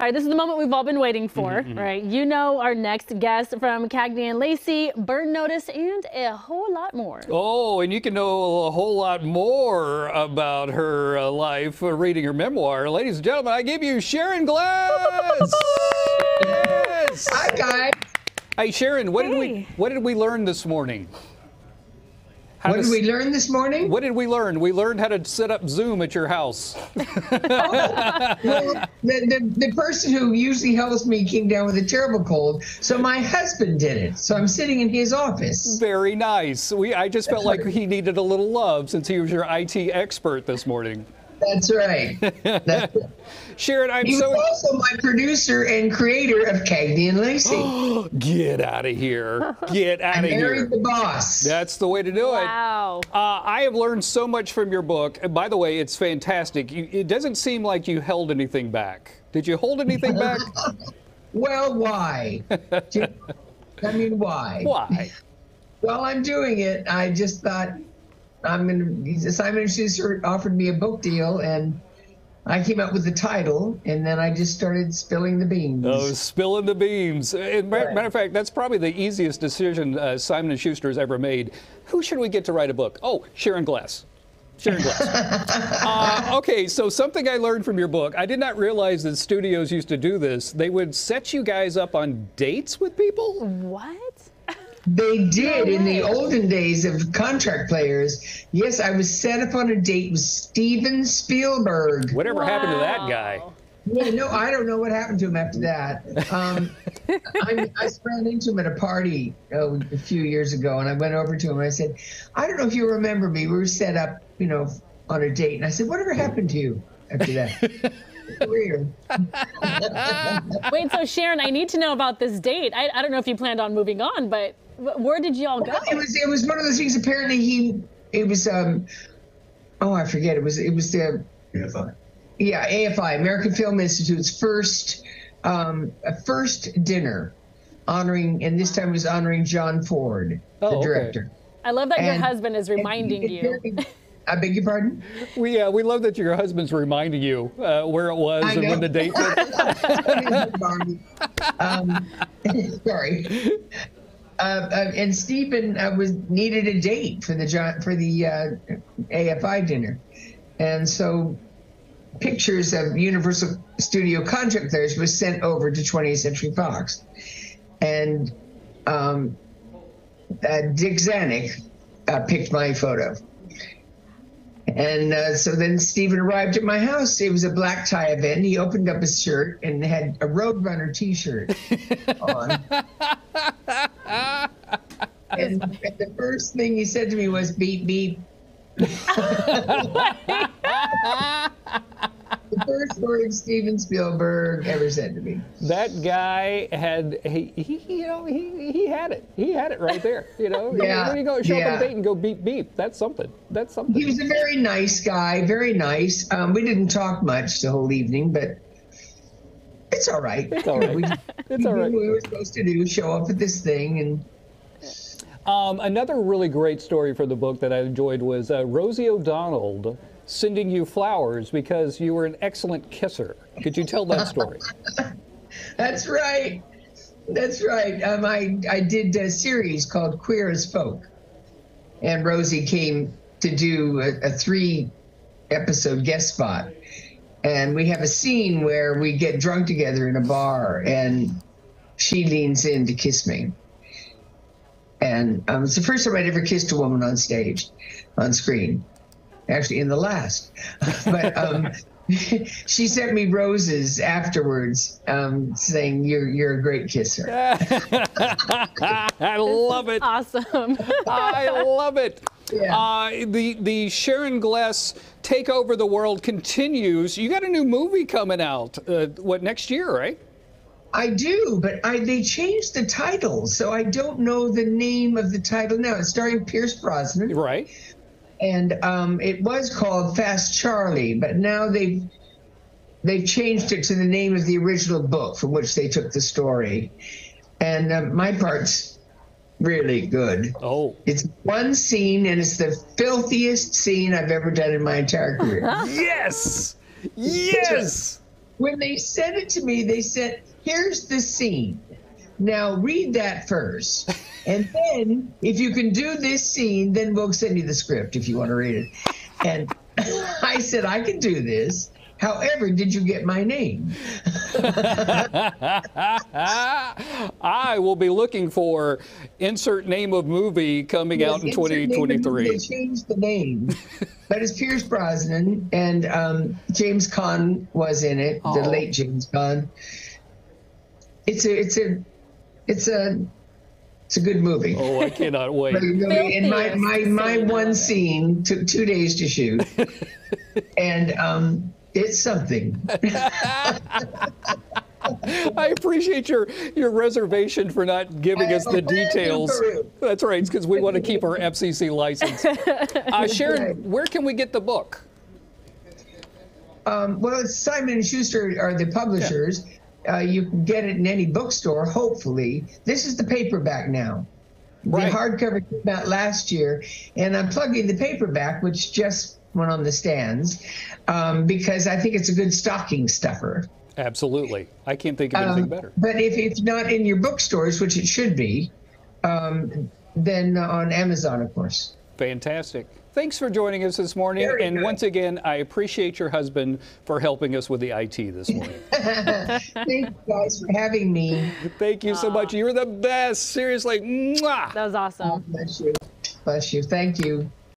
All right, this is the moment we've all been waiting for, right? You know our next guest from Cagney and Lacey, Burn Notice, and a whole lot more. Oh, and you can know a whole lot more about her life reading her memoir. Ladies and gentlemen, I give you Sharon Gless! Yes! Hi, guys. Hey, Sharon, what did we learn this morning? What did we learn? We learned how to set up Zoom at your house. Well, the person who usually helps me came down with a terrible cold, so my husband did it. So I'm sitting in his office. Very nice. I just felt like he needed a little love since he was your IT expert this morning. That's right. That's right. Sharon, he was also my producer and creator of Cagney and Lacey. Get out of here. Get out of here. I married the boss. That's the way to do it. Wow. I have learned so much from your book. And by the way, it's fantastic. It doesn't seem like you held anything back. Did you hold anything back? Well, why? I mean, why? Why? Well, I'm doing it. I just thought... Simon and Schuster offered me a book deal, and I came up with the title, and then I just started spilling the beans. Oh, spilling the beans. Matter of fact, that's probably the easiest decision Simon and Schuster has ever made. Who should we get to write a book? Oh, Sharon Gless. Sharon Gless. Okay, so something I learned from your book. I did not realize that studios used to do this. They would set you guys up on dates with people? What? They did in the olden days of contract players. Yes, I was set up on a date with Steven Spielberg. Whatever happened to that guy? Yeah, no, I don't know what happened to him after that. I ran into him at a party a few years ago, and I went over to him and I said, I don't know if you remember me. We were set up, you know, on a date. And I said, whatever happened to you after that? Weird. Wait, so Sharon, I need to know about this date. I don't know if you planned on moving on, but where did y'all go? It was one of those things. Apparently, I forget. It was the AFI. Yeah, AFI, American Film Institute's first dinner, honoring, and this time it was honoring John Ford, the director. I love that your husband is reminding you. I beg your pardon? We love that your husband's reminding you where it was and when the date was. Sorry. And Stephen needed a date for the AFI dinner, and so pictures of Universal Studio contract players was sent over to 20th Century Fox, and Dick Zanuck picked my photo. And so then Stephen arrived at my house. It was a black tie event. He opened up his shirt and had a Roadrunner T-shirt on. And the first thing he said to me was, beep, beep. The first word Steven Spielberg ever said to me. That guy had he had it. He had it right there. You know, yeah. When you go show up on a date and go beep beep, that's something. That's something. He was a very nice guy, very nice. We didn't talk much the whole evening, but it's all right. It's all right. It's all right. We were supposed to show up at this thing and. Another really great story from the book that I enjoyed was Rosie O'Donnell sending you flowers because you were an excellent kisser. Could you tell that story? That's right. That's right. I did a series called Queer as Folk, and Rosie came to do a 3-episode guest spot. And we have a scene where we get drunk together in a bar, and she leans in to kiss me. And it's the first time I'd ever kissed a woman on stage, on screen. Actually, in the last. But she sent me roses afterwards, saying, "You're a great kisser." I love it. Awesome. I love it. Yeah. The Sharon Gless Take Over the World continues. You got a new movie coming out. Next year, right? I do, but they changed the title, so I don't know the name of the title now. It's starring Pierce Brosnan. Right. And it was called Fast Charlie, but now they've changed it to the name of the original book from which they took the story. And my part's really good. Oh. It's one scene, and it's the filthiest scene I've ever done in my entire career. Yes! Yes! When they sent it to me, they said, here's the scene. Now read that first. And then if you can do this scene, then we'll send you the script if you want to read it. And I said, I can do this. However, did you get my name? I will be looking for insert name of movie coming out in 2023. They changed the name, but it's Pierce Brosnan, and James Caan was in it, the late James Caan. It's a good movie. Oh, I cannot wait. And my one scene took 2 days to shoot, and it's something. I appreciate your reservation for not giving us the details. That's right, because we want to keep our FCC license. Sharon, where can we get the book? Well, it's Simon and Schuster are the publishers. Yeah. You can get it in any bookstore, hopefully. This is the paperback now. Right. The hardcover came out last year, and I'm plugging the paperback, which just went on the stands, because I think it's a good stocking stuffer. Absolutely. I can't think of anything better. But if it's not in your bookstores, which it should be, then on Amazon, of course. Fantastic. Thanks for joining us this morning. And once again, I appreciate your husband for helping us with the IT this morning. Thank you guys for having me. Thank you so much. You're the best. Seriously. Mwah. That was awesome. Oh, bless you. Bless you. Thank you.